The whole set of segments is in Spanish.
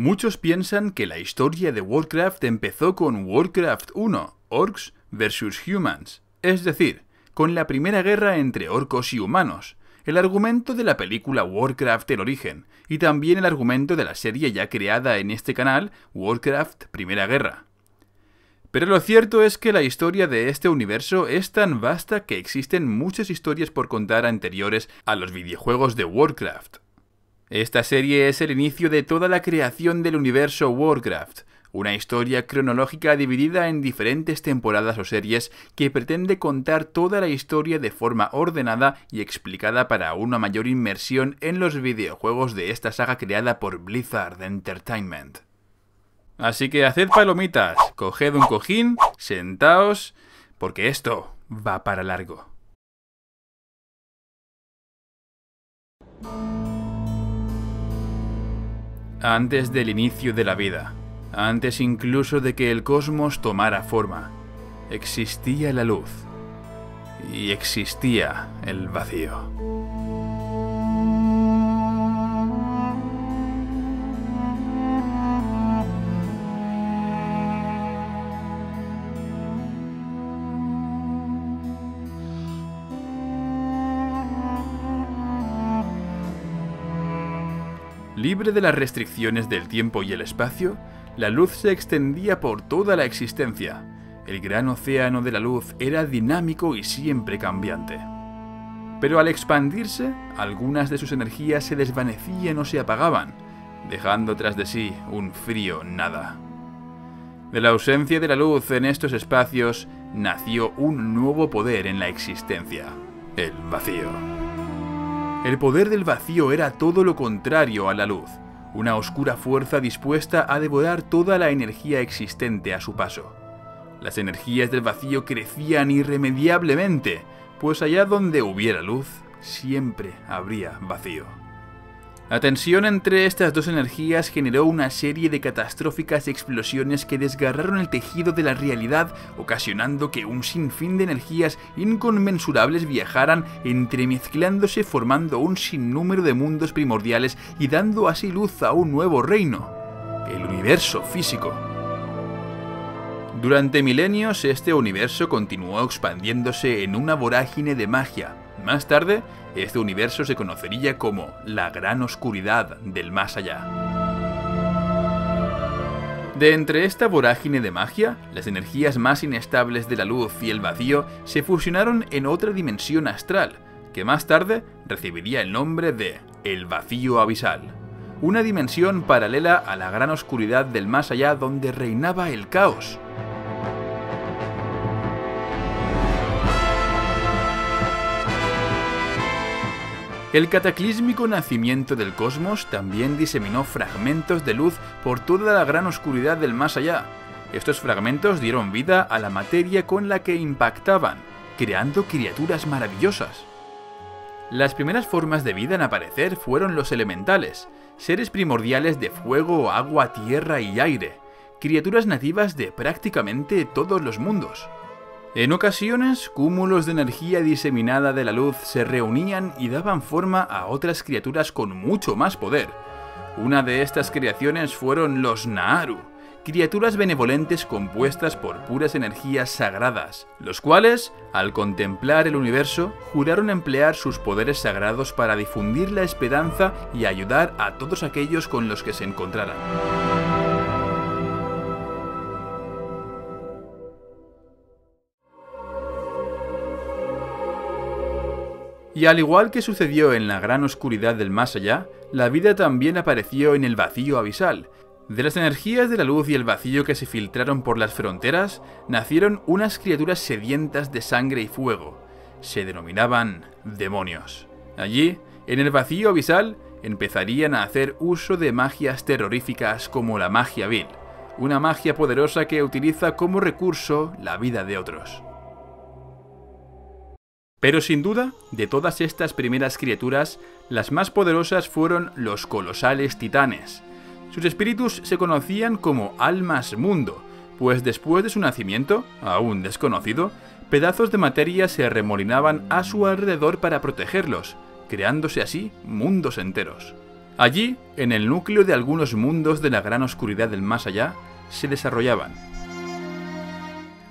Muchos piensan que la historia de Warcraft empezó con Warcraft 1, Orcs vs Humans, es decir, con la primera guerra entre orcos y humanos, el argumento de la película Warcraft El Origen, y también el argumento de la serie ya creada en este canal, Warcraft Primera Guerra. Pero lo cierto es que la historia de este universo es tan vasta que existen muchas historias por contar anteriores a los videojuegos de Warcraft. Esta serie es el inicio de toda la creación del universo Warcraft, una historia cronológica dividida en diferentes temporadas o series que pretende contar toda la historia de forma ordenada y explicada para una mayor inmersión en los videojuegos de esta saga creada por Blizzard Entertainment. Así que haced palomitas, coged un cojín, sentaos, porque esto va para largo. Antes del inicio de la vida, antes incluso de que el cosmos tomara forma, existía la luz y existía el vacío. Libre de las restricciones del tiempo y el espacio, la luz se extendía por toda la existencia. El gran océano de la luz era dinámico y siempre cambiante. Pero al expandirse, algunas de sus energías se desvanecían o se apagaban, dejando tras de sí un frío nada. De la ausencia de la luz en estos espacios, nació un nuevo poder en la existencia: el vacío. El poder del vacío era todo lo contrario a la luz, una oscura fuerza dispuesta a devorar toda la energía existente a su paso. Las energías del vacío crecían irremediablemente, pues allá donde hubiera luz, siempre habría vacío. La tensión entre estas dos energías generó una serie de catastróficas explosiones que desgarraron el tejido de la realidad, ocasionando que un sinfín de energías inconmensurables viajaran entremezclándose, formando un sinnúmero de mundos primordiales y dando así luz a un nuevo reino, el universo físico. Durante milenios este universo continuó expandiéndose en una vorágine de magia. Más tarde, este universo se conocería como la Gran Oscuridad del Más Allá. De entre esta vorágine de magia, las energías más inestables de la luz y el vacío se fusionaron en otra dimensión astral, que más tarde recibiría el nombre de el Vacío Abisal, una dimensión paralela a la Gran Oscuridad del Más Allá donde reinaba el caos. El cataclísmico nacimiento del cosmos también diseminó fragmentos de luz por toda la gran oscuridad del más allá. Estos fragmentos dieron vida a la materia con la que impactaban, creando criaturas maravillosas. Las primeras formas de vida en aparecer fueron los elementales, seres primordiales de fuego, agua, tierra y aire, criaturas nativas de prácticamente todos los mundos. En ocasiones, cúmulos de energía diseminada de la luz se reunían y daban forma a otras criaturas con mucho más poder. Una de estas creaciones fueron los Na'aru, criaturas benevolentes compuestas por puras energías sagradas, los cuales, al contemplar el universo, juraron emplear sus poderes sagrados para difundir la esperanza y ayudar a todos aquellos con los que se encontraran. Y al igual que sucedió en la gran oscuridad del más allá, la vida también apareció en el vacío abisal. De las energías de la luz y el vacío que se filtraron por las fronteras, nacieron unas criaturas sedientas de sangre y fuego. Se denominaban demonios. Allí, en el vacío abisal, empezarían a hacer uso de magias terroríficas como la magia vil, una magia poderosa que utiliza como recurso la vida de otros. Pero sin duda, de todas estas primeras criaturas, las más poderosas fueron los colosales titanes. Sus espíritus se conocían como almas mundo, pues después de su nacimiento, aún desconocido, pedazos de materia se arremolinaban a su alrededor para protegerlos, creándose así mundos enteros. Allí, en el núcleo de algunos mundos de la gran oscuridad del más allá, se desarrollaban.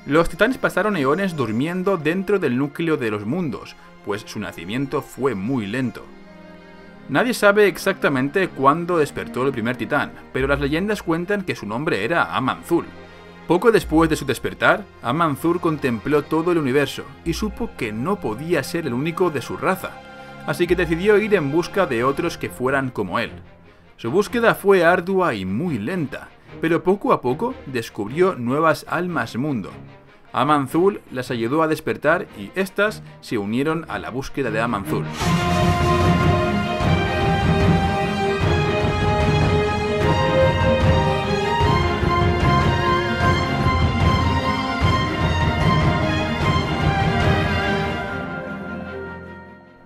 Los titanes pasaron eones durmiendo dentro del núcleo de los mundos, pues su nacimiento fue muy lento. Nadie sabe exactamente cuándo despertó el primer titán, pero las leyendas cuentan que su nombre era Aman'Thul. Poco después de su despertar, Aman'Thul contempló todo el universo y supo que no podía ser el único de su raza, así que decidió ir en busca de otros que fueran como él. Su búsqueda fue ardua y muy lenta, pero poco a poco descubrió nuevas almas mundo. Aman'Thul las ayudó a despertar y éstas se unieron a la búsqueda de Aman'Thul.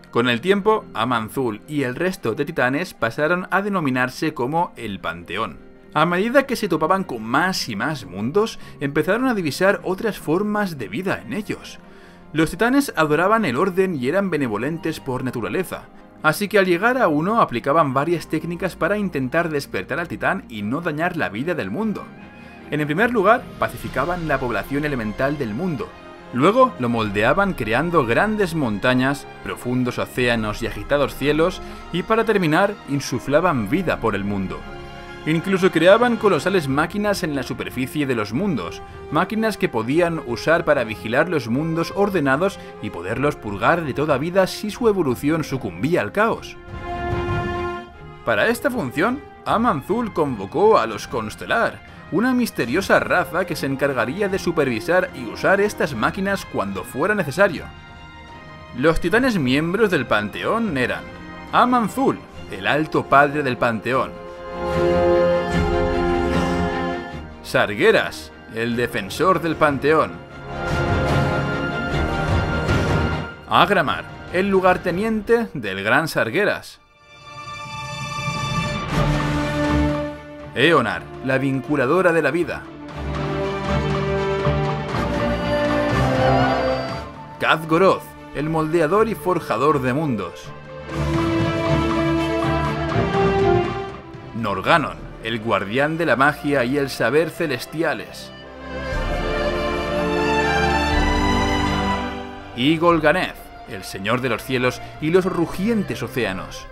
Con el tiempo, Aman'Thul y el resto de titanes pasaron a denominarse como el Panteón. A medida que se topaban con más y más mundos, empezaron a divisar otras formas de vida en ellos. Los titanes adoraban el orden y eran benevolentes por naturaleza, así que al llegar a uno aplicaban varias técnicas para intentar despertar al titán y no dañar la vida del mundo. En el primer lugar, pacificaban la población elemental del mundo. Luego lo moldeaban creando grandes montañas, profundos océanos y agitados cielos, y para terminar insuflaban vida por el mundo. Incluso creaban colosales máquinas en la superficie de los mundos, máquinas que podían usar para vigilar los mundos ordenados y poderlos purgar de toda vida si su evolución sucumbía al caos. Para esta función, Aman'Thul convocó a los Constellar, una misteriosa raza que se encargaría de supervisar y usar estas máquinas cuando fuera necesario. Los titanes miembros del Panteón eran Aman'Thul, el alto padre del Panteón; Sargeras, el defensor del Panteón; Agramar, el lugarteniente del Gran Sargeras; Eonar, la vinculadora de la vida; Kazgoroth, el moldeador y forjador de mundos; Norganon, el guardián de la magia y el saber celestiales; y Golganeth, el señor de los cielos y los rugientes océanos.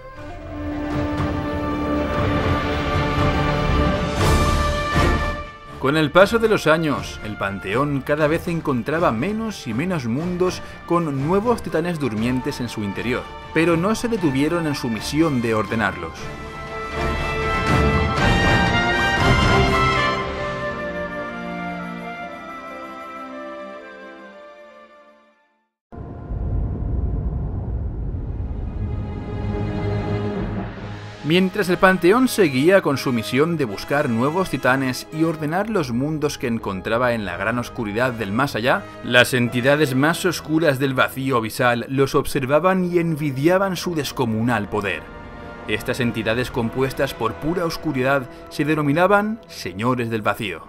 Con el paso de los años, el Panteón cada vez encontraba menos y menos mundos con nuevos titanes durmientes en su interior, pero no se detuvieron en su misión de ordenarlos. Mientras el Panteón seguía con su misión de buscar nuevos titanes y ordenar los mundos que encontraba en la gran oscuridad del más allá, las entidades más oscuras del vacío abisal los observaban y envidiaban su descomunal poder. Estas entidades compuestas por pura oscuridad se denominaban Señores del Vacío.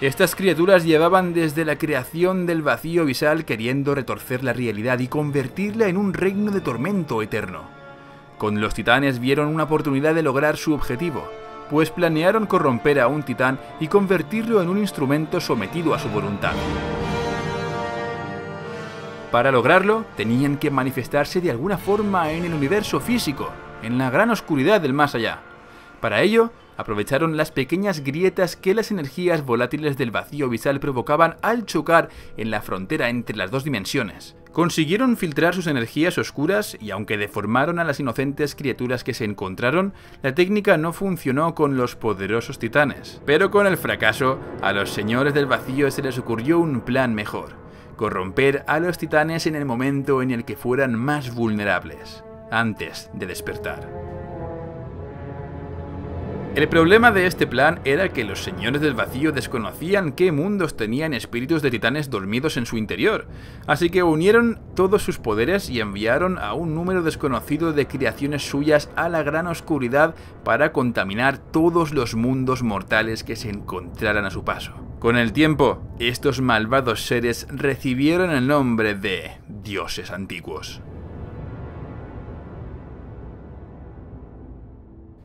Estas criaturas llevaban desde la creación del vacío abisal queriendo retorcer la realidad y convertirla en un reino de tormento eterno. Con los titanes vieron una oportunidad de lograr su objetivo, pues planearon corromper a un titán y convertirlo en un instrumento sometido a su voluntad. Para lograrlo, tenían que manifestarse de alguna forma en el universo físico, en la gran oscuridad del más allá. Para ello, aprovecharon las pequeñas grietas que las energías volátiles del vacío abisal provocaban al chocar en la frontera entre las dos dimensiones. Consiguieron filtrar sus energías oscuras y, aunque deformaron a las inocentes criaturas que se encontraron, la técnica no funcionó con los poderosos titanes. Pero con el fracaso, a los Señores del Vacío se les ocurrió un plan mejor: corromper a los titanes en el momento en el que fueran más vulnerables, antes de despertar. El problema de este plan era que los Señores del Vacío desconocían qué mundos tenían espíritus de titanes dormidos en su interior, así que unieron todos sus poderes y enviaron a un número desconocido de creaciones suyas a la gran oscuridad para contaminar todos los mundos mortales que se encontraran a su paso. Con el tiempo, estos malvados seres recibieron el nombre de dioses antiguos.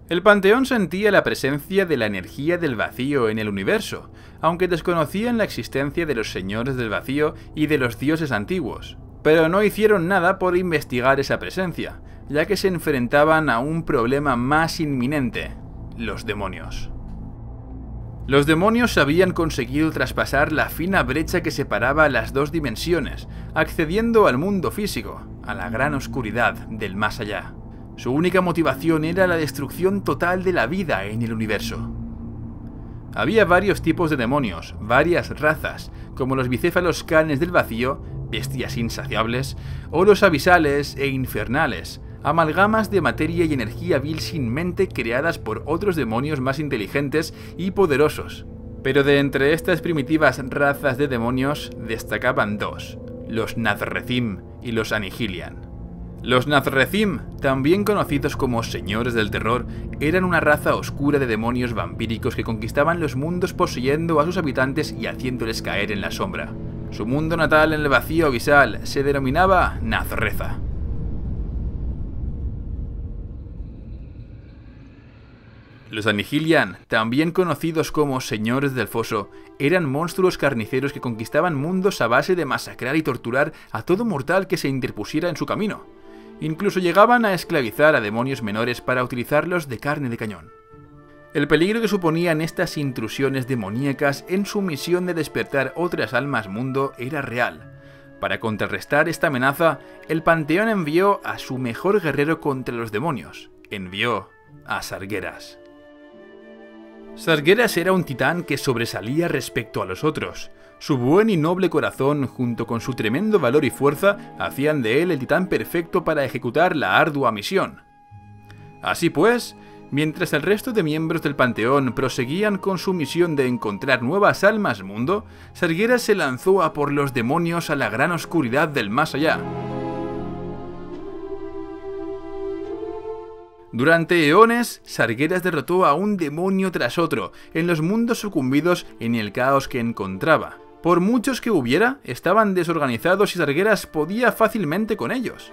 El Panteón sentía la presencia de la energía del vacío en el universo, aunque desconocían la existencia de los Señores del Vacío y de los dioses antiguos. Pero no hicieron nada por investigar esa presencia, ya que se enfrentaban a un problema más inminente: los demonios. Los demonios habían conseguido traspasar la fina brecha que separaba las dos dimensiones, accediendo al mundo físico, a la gran oscuridad del más allá. Su única motivación era la destrucción total de la vida en el universo. Había varios tipos de demonios, varias razas, como los bicéfalos canes del vacío, bestias insaciables, o los abisales e infernales, amalgamas de materia y energía vil sin mente creadas por otros demonios más inteligentes y poderosos. Pero de entre estas primitivas razas de demonios destacaban dos: los Nathrezim y los Annihilan. Los Nathrezim, también conocidos como Señores del Terror, eran una raza oscura de demonios vampíricos que conquistaban los mundos poseyendo a sus habitantes y haciéndoles caer en la sombra. Su mundo natal en el Vacío Abisal se denominaba Nazreza. Los Annihilan, también conocidos como Señores del Foso, eran monstruos carniceros que conquistaban mundos a base de masacrar y torturar a todo mortal que se interpusiera en su camino. Incluso llegaban a esclavizar a demonios menores para utilizarlos de carne de cañón. El peligro que suponían estas intrusiones demoníacas en su misión de despertar otras almas mundo era real. Para contrarrestar esta amenaza, el Panteón envió a su mejor guerrero contra los demonios. Envió a Sargeras. Sargeras era un titán que sobresalía respecto a los otros. Su buen y noble corazón, junto con su tremendo valor y fuerza, hacían de él el titán perfecto para ejecutar la ardua misión. Así pues, mientras el resto de miembros del Panteón proseguían con su misión de encontrar nuevas almas mundo, Sargeras se lanzó a por los demonios a la gran oscuridad del más allá. Durante eones, Sargeras derrotó a un demonio tras otro, en los mundos sucumbidos en el caos que encontraba. Por muchos que hubiera, estaban desorganizados y Sargeras podía fácilmente con ellos.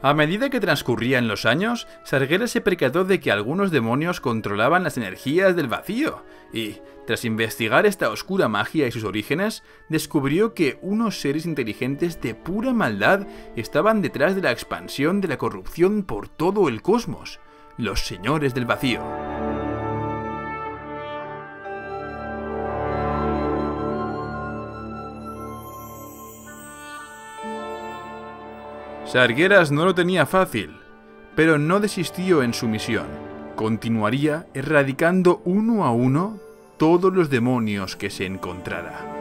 A medida que transcurrían los años, Sargeras se percató de que algunos demonios controlaban las energías del vacío, y, tras investigar esta oscura magia y sus orígenes, descubrió que unos seres inteligentes de pura maldad estaban detrás de la expansión de la corrupción por todo el cosmos: los Señores del Vacío. Sargeras no lo tenía fácil, pero no desistió en su misión. Continuaría erradicando uno a uno todos los demonios que se encontrara.